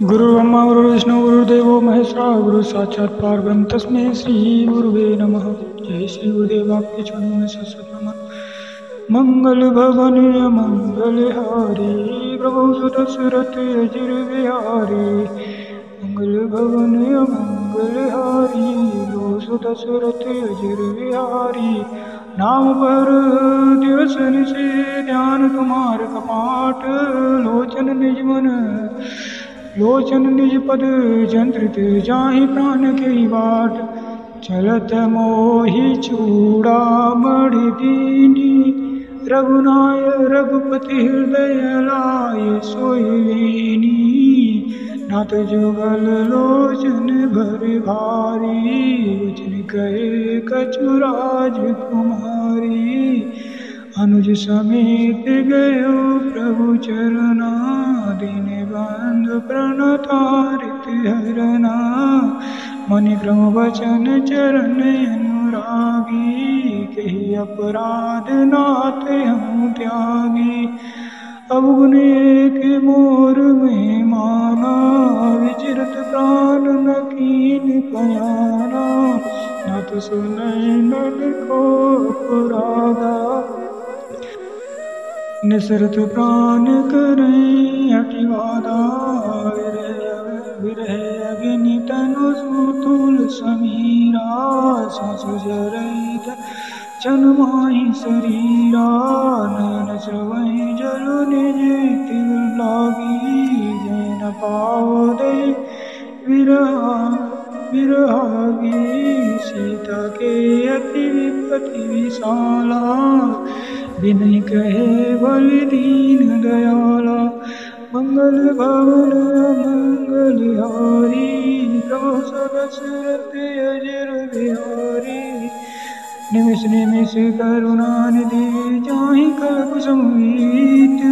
गुरु ब्रह्मा गुरु विष्णु गुरुदेव महेश्वरा गुरु साक्षात् परब्रह्म तस्मै श्री गुरुवे नमः। जय श्री गुरुदेव आपके चरणों में सशत नमन। मंगल भवन मंगल हारी प्रभु सुत सुरत अजिर बिहारी। मंगल भवन मंगल हारी प्रभु सुत सुरत अजिर बिहारी। नाम पर दिवस निशि ध्यान तुम्हार कपाट। लोचन निज पद जंत्रित जाहि प्राण के बाट। चलत मोहि चूड़ा मणि दीनी रघुनाय रघुपति हृदय लाय सोई वीनी। नाथ जुगल लोचन भर भारी वचन कहे कछु राजकुमारी। अनुज समेत गयो प्रभु चरना दीन बंधु प्रणतारित हरना। मन क्रम वचन चरण अनुरागी कही अपराध नाथ हम त्यागी। अवगुण एक मोर में माना विचरत प्राण न कीन पयाना। नाथ सुनय नल को अपराधा निसरत प्राण करें अटिवादा। विरह अग्नि तनु सुतुल समीरा। सांसु जरैत जन माहि शरीरा। नयन श्रवहि जलु निज तिल लागी। जय न पाओ दे विरहागी। सीता के अति विपति विशाला। विनय कहे बल दीन दयाला। मंगल भवन मंगल हारी प्रभु सरसरत अजर बिहारी। निमिष निमिष करुणा निधि जाहि कल्प संवीत।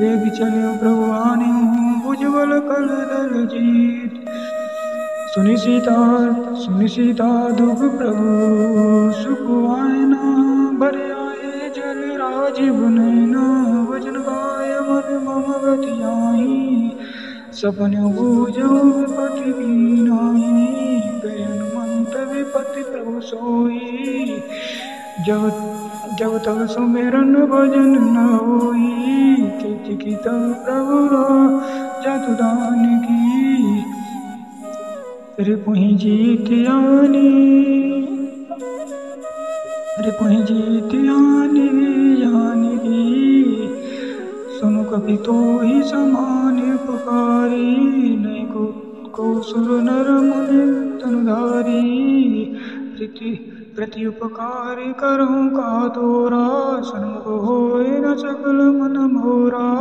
वेग चलो प्रभु आने उज्ज्वल कल दल जीत। सुनि सीता दुख प्रभु सुख आयना। भरे आए जल राजीव नैना वचन गाय मन मम गति आई। सपन बूझो विपति बीनाहि गयन मंत्र विपति प्रभु सोई। जब जब तक सुमिरन भजन न होई। कित प्रभु जतु दान की रे पुहि जीत यानी जानकी। सुनु कपि तो ही समान पुकारी। नय को सुर नर मुनि तनुधारी। प्रति उपकार करहुँ का तोरा। सन्मुख होय न सकल मन मोरा।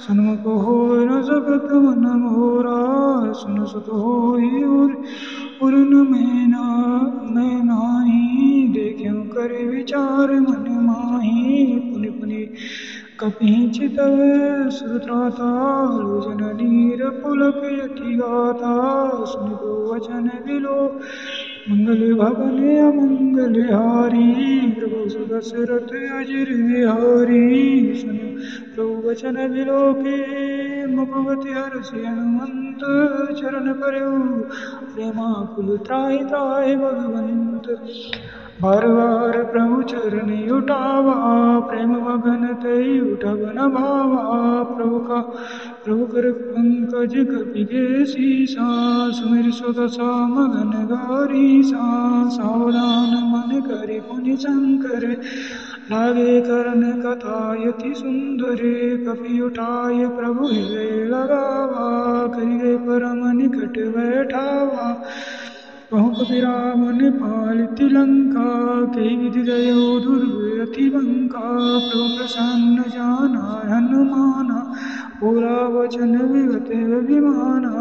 सन्मुख होय न सकल मन मोरा। सुन सुत होय उरन मैं नाही। देखियो कर विचार मन माही। पुनि पुनि कपिहि चितव सुरत्राता। लोचन नीर पुलक यति गाता। सुनि को वचन बिलो मंगल भवन अमंगल हारी प्रभु सुदशरथ अजिर बिहारी। सुन प्रभु वचन विलोके मुखवति हर्षि हनुमंत। चरण परउ प्रेमाकुल त्राहि त्राहि भगवंत। बार बार प्रभु चरण उठावा प्रेम मगन तई उठब न भावा। प्रभु कर पंकज कपि के सीसा। सुमिर सुदशा मगन गारी। सावधान मन करे पुनि शंकर लागे करण कथा यति सुंदरे। कपि उठाय प्रभु हृदय लगावा करिए परम निकट बैठावा। कहु कपि राम ने पाल तिलंका कहि विधि गयो दुर्गति लंका। प्रभु प्रसन्न जाना हनुमाना बोला वचन विगत अभिमाना।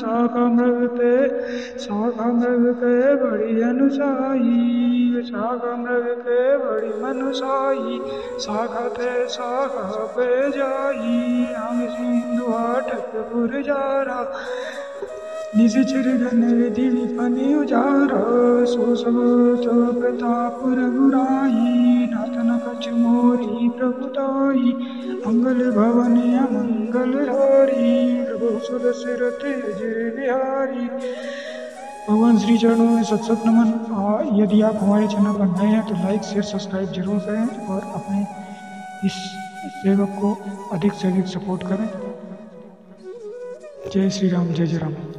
शाखा मृग के बड़ी अनुसाई। शाखा मृग के बड़ी मनुसाई। शाखा पे जाई हम सिंधु आटक पुर जारा। निज चिरघन विधि विपनि उजारा। सो सब तो प्रताप रघुराई। नाथ न कछु मोरी प्रभुताई। मंगल भवन अमंगल हारी प्रभु बिहारी। भगवान श्री चरणों में सत सत नमन। यदि आप हमारे चैनल पर नए हैं तो लाइक शेयर सब्सक्राइब जरूर करें और अपने इस सेवक को अधिक से अधिक सपोर्ट करें। जय श्री राम, जय जय राम।